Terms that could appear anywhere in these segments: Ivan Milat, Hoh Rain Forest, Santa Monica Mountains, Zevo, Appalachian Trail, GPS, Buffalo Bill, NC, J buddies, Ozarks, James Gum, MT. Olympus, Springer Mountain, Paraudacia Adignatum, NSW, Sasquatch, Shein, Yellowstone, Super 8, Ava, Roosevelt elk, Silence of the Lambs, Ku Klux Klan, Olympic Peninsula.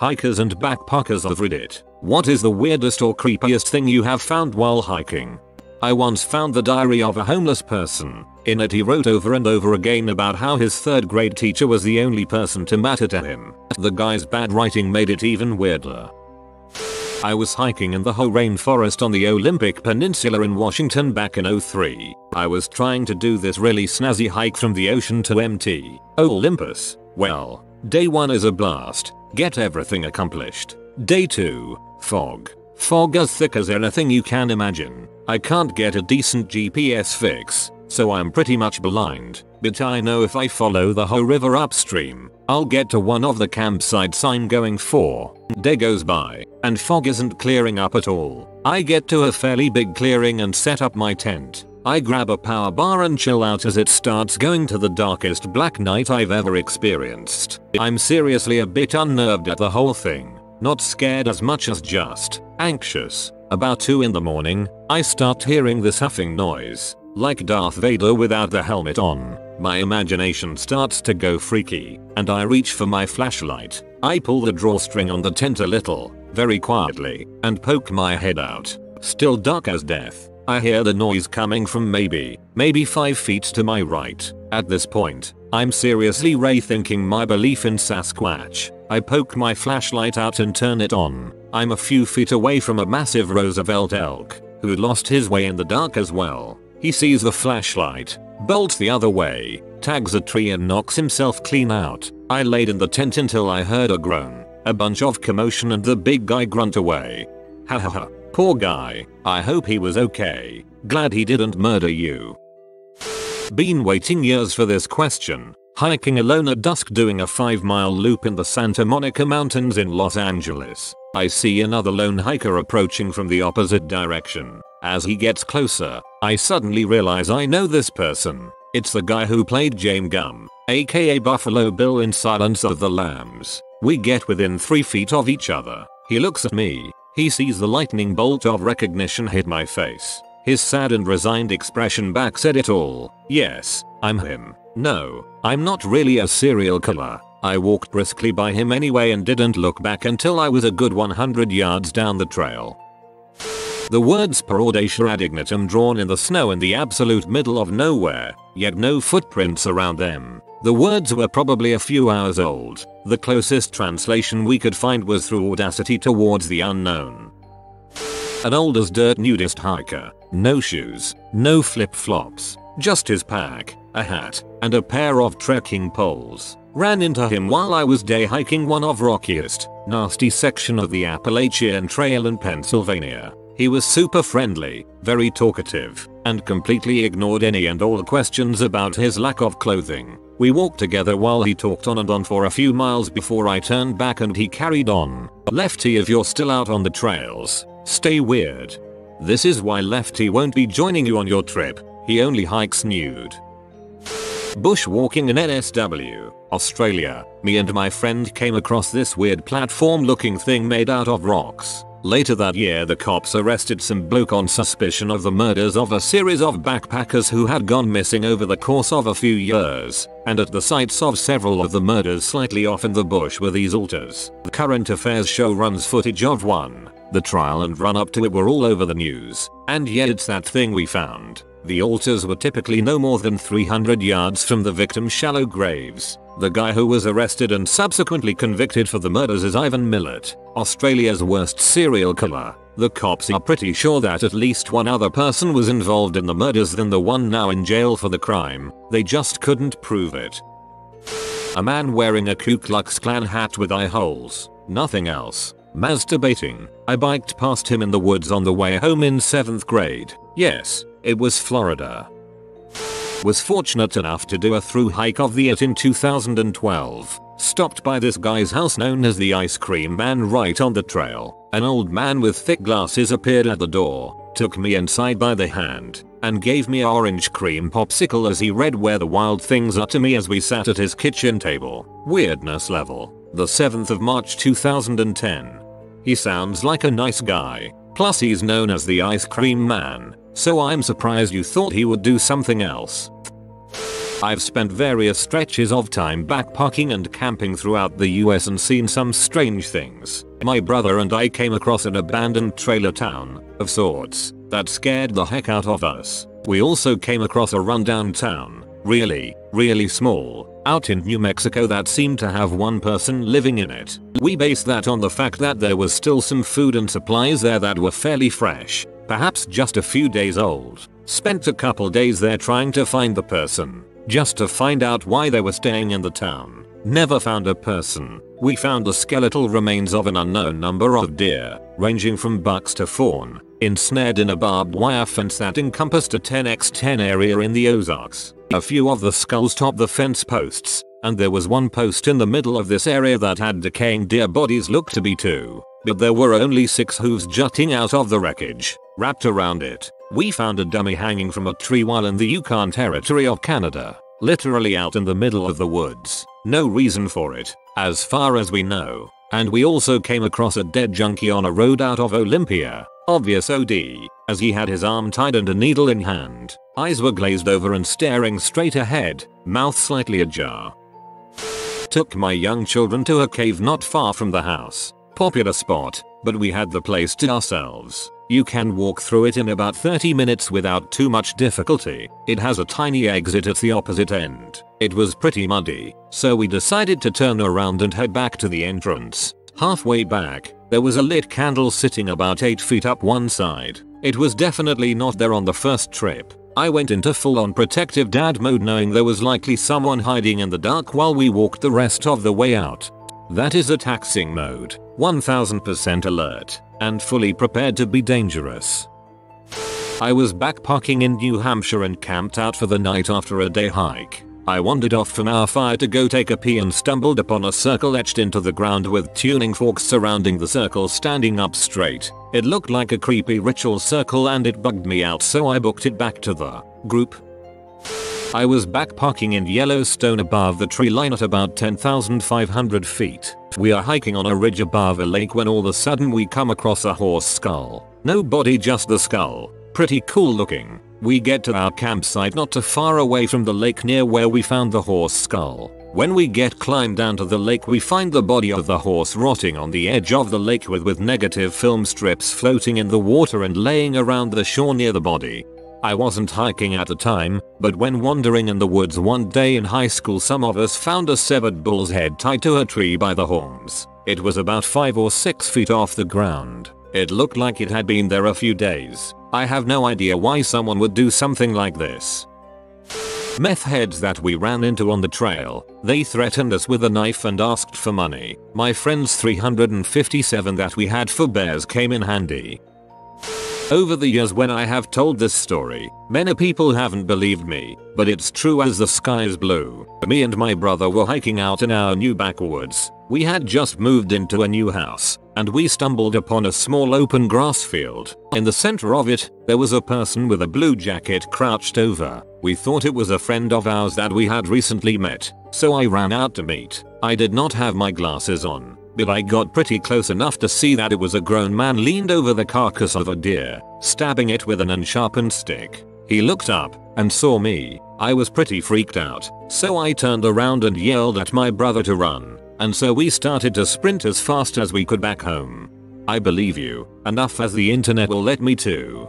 Hikers and backpackers of Reddit. What is the weirdest or creepiest thing you have found while hiking? I once found the diary of a homeless person. In it he wrote over and over again about how his third grade teacher was the only person to matter to him. The guy's bad writing made it even weirder. I was hiking in the Hoh Rain Forest on the Olympic Peninsula in Washington back in 2003. I was trying to do this really snazzy hike from the ocean to MT. Olympus. Well, day 1 is a blast. Get everything accomplished. Day 2. Fog. Fog as thick as anything you can imagine. I can't get a decent GPS fix, so I'm pretty much blind. But I know if I follow the Hoh River upstream, I'll get to one of the campsites I'm going for. Day goes by, and fog isn't clearing up at all. I get to a fairly big clearing and set up my tent. I grab a power bar and chill out as it starts going to the darkest black night I've ever experienced. I'm seriously a bit unnerved at the whole thing. Not scared as much as just anxious. About 2 in the morning, I start hearing this huffing noise. Like Darth Vader without the helmet on. My imagination starts to go freaky, and I reach for my flashlight. I pull the drawstring on the tent a little, very quietly, and poke my head out. Still dark as death. I hear the noise coming from maybe 5 feet to my right. At this point, I'm seriously rethinking my belief in Sasquatch. I poke my flashlight out and turn it on. I'm a few feet away from a massive Roosevelt elk, who lost his way in the dark as well. He sees the flashlight, bolts the other way, tags a tree and knocks himself clean out. I laid in the tent until I heard a groan, a bunch of commotion and the big guy grunt away. Hahaha, poor guy, I hope he was okay. Glad he didn't murder you. Been waiting years for this question. Hiking alone at dusk doing a 5-mile loop in the Santa Monica Mountains in Los Angeles. I see another lone hiker approaching from the opposite direction. As he gets closer, I suddenly realize I know this person. It's the guy who played James Gum, aka Buffalo Bill in Silence of the Lambs. We get within 3 feet of each other. He looks at me. He sees the lightning bolt of recognition hit my face. His sad and resigned expression back said it all. Yes, I'm him. No, I'm not really a serial killer. I walked briskly by him anyway and didn't look back until I was a good 100 yards down the trail. The words Paraudacia Adignatum drawn in the snow in the absolute middle of nowhere, yet no footprints around them. The words were probably a few hours old. The closest translation we could find was through audacity towards the unknown. An old as dirt nudist hiker. No shoes, no flip-flops, just his pack, a hat, and a pair of trekking poles. Ran into him while I was day hiking one of rockiest, nasty section of the Appalachian Trail in Pennsylvania. He was super friendly, very talkative, and completely ignored any and all questions about his lack of clothing. We walked together while he talked on and on for a few miles before I turned back and he carried on. Lefty, if you're still out on the trails, stay weird. This is why Lefty won't be joining you on your trip. He only hikes nude. Bushwalking in NSW, Australia. Me and my friend came across this weird platform-looking thing made out of rocks. Later that year the cops arrested some bloke on suspicion of the murders of a series of backpackers who had gone missing over the course of a few years, and at the sites of several of the murders slightly off in the bush were these altars. The Current Affairs show runs footage of one. The trial and run up to it were all over the news, and yet it's that thing we found. The altars were typically no more than 300 yards from the victim's shallow graves. The guy who was arrested and subsequently convicted for the murders is Ivan Milat, Australia's worst serial killer. The cops are pretty sure that at least one other person was involved in the murders than the one now in jail for the crime. They just couldn't prove it. A man wearing a Ku Klux Klan hat with eye holes. Nothing else. Masturbating. I biked past him in the woods on the way home in 7th grade. Yes, it was Florida. Was fortunate enough to do a through hike of the 8 in 2012. Stopped by this guy's house known as the Ice Cream Man right on the trail. An old man with thick glasses appeared at the door, took me inside by the hand, and gave me orange cream popsicle as he read Where the Wild Things Are to me as we sat at his kitchen table. Weirdness level. The 7th of March 2010. He sounds like a nice guy. Plus he's known as the Ice Cream Man, so I'm surprised you thought he would do something else. I've spent various stretches of time backpacking and camping throughout the US and seen some strange things. My brother and I came across an abandoned trailer town, of sorts, that scared the heck out of us. We also came across a rundown town, really small, out in New Mexico that seemed to have one person living in it. We based that on the fact that there was still some food and supplies there that were fairly fresh, perhaps just a few days old. Spent a couple days there trying to find the person, just to find out why they were staying in the town. Never found a person. We found the skeletal remains of an unknown number of deer, ranging from bucks to fawn, ensnared in a barbed wire fence that encompassed a 10x10 area in the Ozarks. A few of the skulls topped the fence posts, and there was one post in the middle of this area that had decaying deer bodies looked to be two, but there were only 6 hooves jutting out of the wreckage, wrapped around it. We found a dummy hanging from a tree while in the Yukon Territory of Canada, literally out in the middle of the woods. No reason for it, as far as we know. And we also came across a dead junkie on a road out of Olympia. Obvious OD, as he had his arm tied and a needle in hand. Eyes were glazed over and staring straight ahead, mouth slightly ajar. Took my young children to a cave not far from the house. Popular spot, but we had the place to ourselves. You can walk through it in about 30 minutes without too much difficulty. It has a tiny exit at the opposite end. It was pretty muddy, so we decided to turn around and head back to the entrance. Halfway back, there was a lit candle sitting about 8 feet up one side. It was definitely not there on the first trip. I went into full-on protective dad mode, knowing there was likely someone hiding in the dark while we walked the rest of the way out. That is a taxing mode, 1000% alert, and fully prepared to be dangerous. I was backpacking in New Hampshire and camped out for the night after a day hike. I wandered off from our fire to go take a pee and stumbled upon a circle etched into the ground with tuning forks surrounding the circle standing up straight. It looked like a creepy ritual circle and it bugged me out, so I booked it back to the group. I was backpacking in Yellowstone above the tree line at about 10,500 feet. We are hiking on a ridge above a lake when all of a sudden we come across a horse skull. No body, just the skull. Pretty cool looking. We get to our campsite not too far away from the lake near where we found the horse skull. When we climb down to the lake, we find the body of the horse rotting on the edge of the lake with negative film strips floating in the water and laying around the shore near the body. I wasn't hiking at the time, but when wandering in the woods one day in high school, some of us found a severed bull's head tied to a tree by the horns. It was about 5 or 6 feet off the ground. It looked like it had been there a few days. I have no idea why someone would do something like this. Meth heads that we ran into on the trail. They threatened us with a knife and asked for money. My friend's 357 that we had for bears came in handy. Over the years when I have told this story, many people haven't believed me, but it's true as the sky is blue. Me and my brother were hiking out in our new backwoods. We had just moved into a new house, and we stumbled upon a small open grass field. In the center of it, there was a person with a blue jacket crouched over. We thought it was a friend of ours that we had recently met, so I ran out to meet. I did not have my glasses on, but I got pretty close enough to see that it was a grown man leaned over the carcass of a deer, stabbing it with an unsharpened stick. He looked up and saw me. I was pretty freaked out, so I turned around and yelled at my brother to run, and so we started to sprint as fast as we could back home. I believe you, enough as the internet will let me to.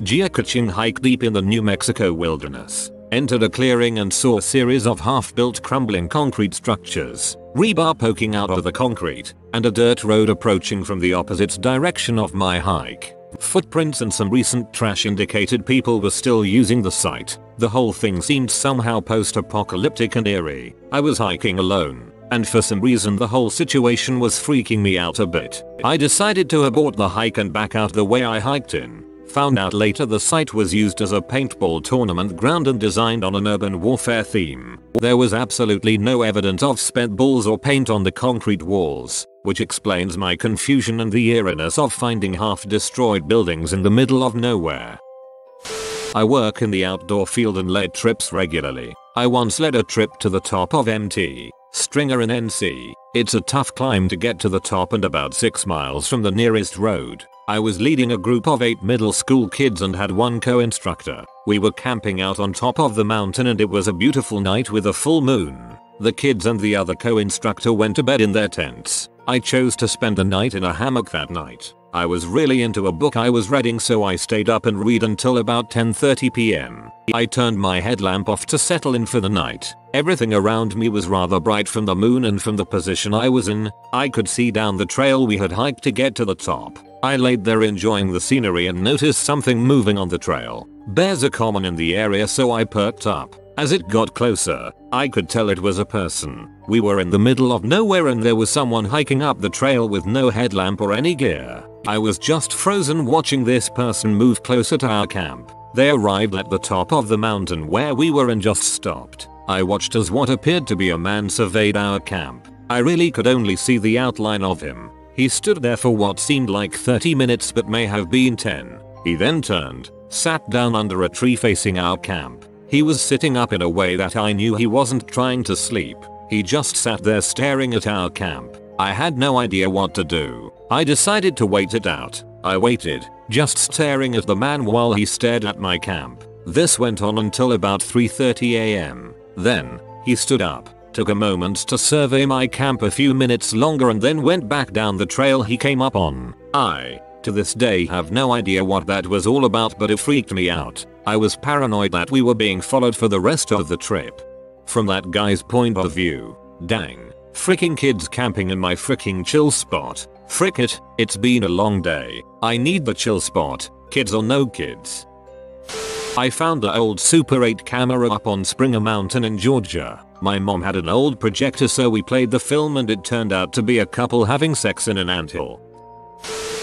Geocaching hike deep in the New Mexico wilderness. Entered a clearing and saw a series of half-built crumbling concrete structures, rebar poking out of the concrete, and a dirt road approaching from the opposite direction of my hike. Footprints and some recent trash indicated people were still using the site. The whole thing seemed somehow post-apocalyptic and eerie. I was hiking alone, and for some reason the whole situation was freaking me out a bit. I decided to abort the hike and back out the way I hiked in. Found out later the site was used as a paintball tournament ground and designed on an urban warfare theme. There was absolutely no evidence of spent balls or paint on the concrete walls, which explains my confusion and the eeriness of finding half-destroyed buildings in the middle of nowhere. I work in the outdoor field and lead trips regularly. I once led a trip to the top of MT. Springer in NC. It's a tough climb to get to the top and about 6 miles from the nearest road. I was leading a group of 8 middle school kids and had one co-instructor. We were camping out on top of the mountain and it was a beautiful night with a full moon. The kids and the other co-instructor went to bed in their tents. I chose to spend the night in a hammock that night. I was really into a book I was reading, so I stayed up and read until about 10:30 p.m. I turned my headlamp off to settle in for the night. Everything around me was rather bright from the moon, and from the position I was in, I could see down the trail we had hiked to get to the top. I laid there enjoying the scenery and noticed something moving on the trail. Bears are common in the area, so I perked up. As it got closer, I could tell it was a person. We were in the middle of nowhere and there was someone hiking up the trail with no headlamp or any gear. I was just frozen watching this person move closer to our camp. They arrived at the top of the mountain where we were and just stopped. I watched as what appeared to be a man surveyed our camp. I really could only see the outline of him. He stood there for what seemed like 30 minutes but may have been 10. He then turned, sat down under a tree facing our camp. He was sitting up in a way that I knew he wasn't trying to sleep. He just sat there staring at our camp. I had no idea what to do. I decided to wait it out. I waited, just staring at the man while he stared at my camp. This went on until about 3:30 a.m. Then, he stood up, took a moment to survey my camp a few minutes longer and then went back down the trail he came up on. I, to this day, have no idea what that was all about, but it freaked me out. I was paranoid that we were being followed for the rest of the trip. From that guy's point of view, dang, freaking kids camping in my freaking chill spot. Frick it, it's been a long day. I need the chill spot, kids or no kids. I found the old Super 8 camera up on Springer Mountain in Georgia. My mom had an old projector, so we played the film and it turned out to be a couple having sex in an anthill.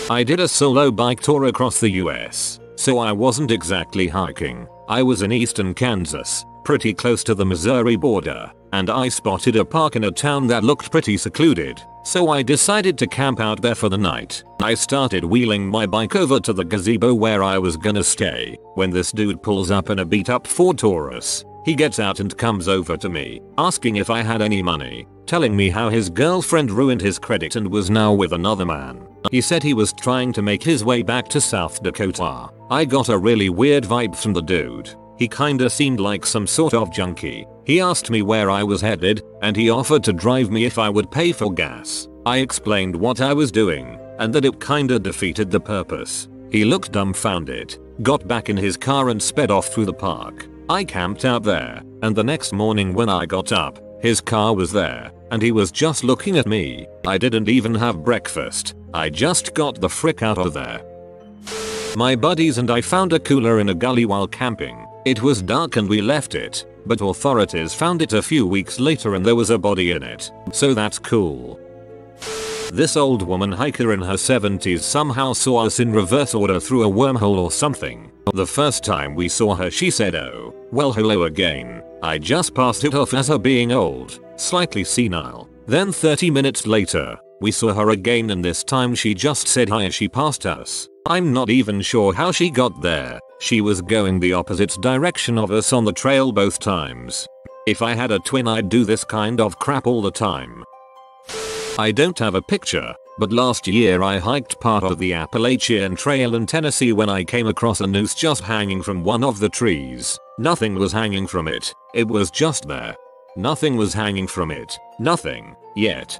I did a solo bike tour across the US. So I wasn't exactly hiking. I was in eastern Kansas, pretty close to the Missouri border, and I spotted a park in a town that looked pretty secluded, so I decided to camp out there for the night. I started wheeling my bike over to the gazebo where I was gonna stay, when this dude pulls up in a beat-up Ford Taurus. He gets out and comes over to me, asking if I had any money, telling me how his girlfriend ruined his credit and was now with another man. He said he was trying to make his way back to South Dakota. I got a really weird vibe from the dude. He kinda seemed like some sort of junkie. He asked me where I was headed, and he offered to drive me if I would pay for gas. I explained what I was doing, and that it kinda defeated the purpose. He looked dumbfounded, got back in his car and sped off through the park. I camped out there, and the next morning when I got up, his car was there, and he was just looking at me. I didn't even have breakfast. I just got the frick out of there. My buddies and I found a cooler in a gully while camping. It was dark and we left it, but authorities found it a few weeks later and there was a body in it, so that's cool. This old woman hiker in her 70s somehow saw us in reverse order through a wormhole or something. The first time we saw her she said, "Oh, well hello again." I just passed it off as her being old, slightly senile. Then 30 minutes later, we saw her again and this time she just said hi as she passed us. I'm not even sure how she got there. She was going the opposite direction of us on the trail both times. If I had a twin I'd do this kind of crap all the time. I don't have a picture, but last year I hiked part of the Appalachian Trail in Tennessee when I came across a noose just hanging from one of the trees. Nothing was hanging from it. It was just there. Nothing was hanging from it. Nothing. Yet.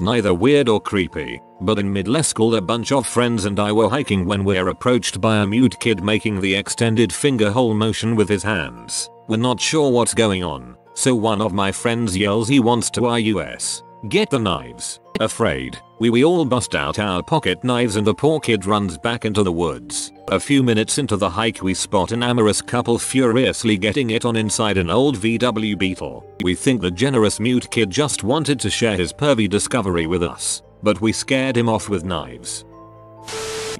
Neither weird or creepy, but in middle school a bunch of friends and I were hiking when we were approached by a mute kid making the extended finger hole motion with his hands. We're not sure what's going on, so one of my friends yells he wants to IUS. Get the knives. Afraid, we all bust out our pocket knives and the poor kid runs back into the woods. A few minutes into the hike we spot an amorous couple furiously getting it on inside an old VW Beetle. We think the generous mute kid just wanted to share his pervy discovery with us, but we scared him off with knives.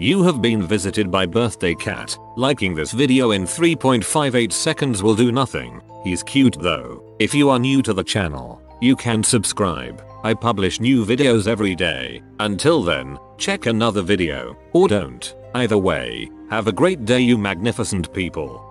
You have been visited by birthday cat. Liking this video in 3.58 seconds will do nothing. He's cute though. If you are new to the channel, you can subscribe. I publish new videos every day. Until then, check another video, or don't. Either way, have a great day you magnificent people.